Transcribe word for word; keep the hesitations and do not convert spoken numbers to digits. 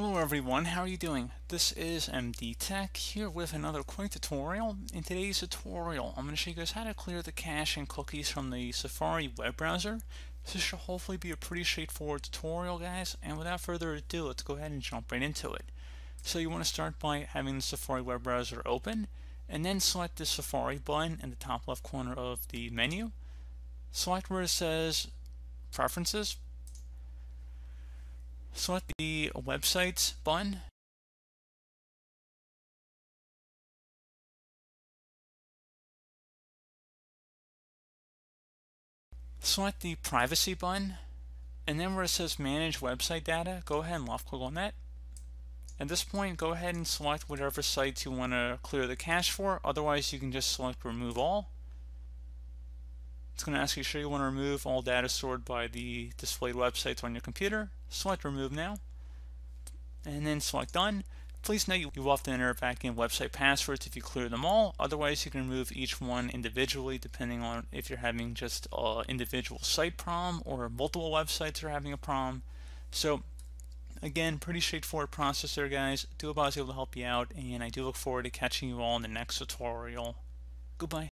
Hello everyone, how are you doing? This is M D Tech here with another quick tutorial. In today's tutorial, I'm going to show you guys how to clear the cache and cookies from the Safari web browser. This should hopefully be a pretty straightforward tutorial, guys, and without further ado, let's go ahead and jump right into it. So you want to start by having the Safari web browser open, and then select the Safari button in the top left corner of the menu. Select where it says Preferences. Select the Websites button. Select the Privacy button, and then where it says Manage Website Data, go ahead and left click on that. At this point, go ahead and select whatever sites you want to clear the cache for, otherwise you can just select Remove All. It's going to ask you sure you want to remove all data stored by the displayed websites on your computer. Select Remove Now, and then select Done. Please note you will have to enter back in website passwords if you clear them all, otherwise you can remove each one individually depending on if you're having just an individual site problem or multiple websites are having a problem. So again, pretty straightforward process there, guys. DuoBoost is able to help you out, and I do look forward to catching you all in the next tutorial. Goodbye.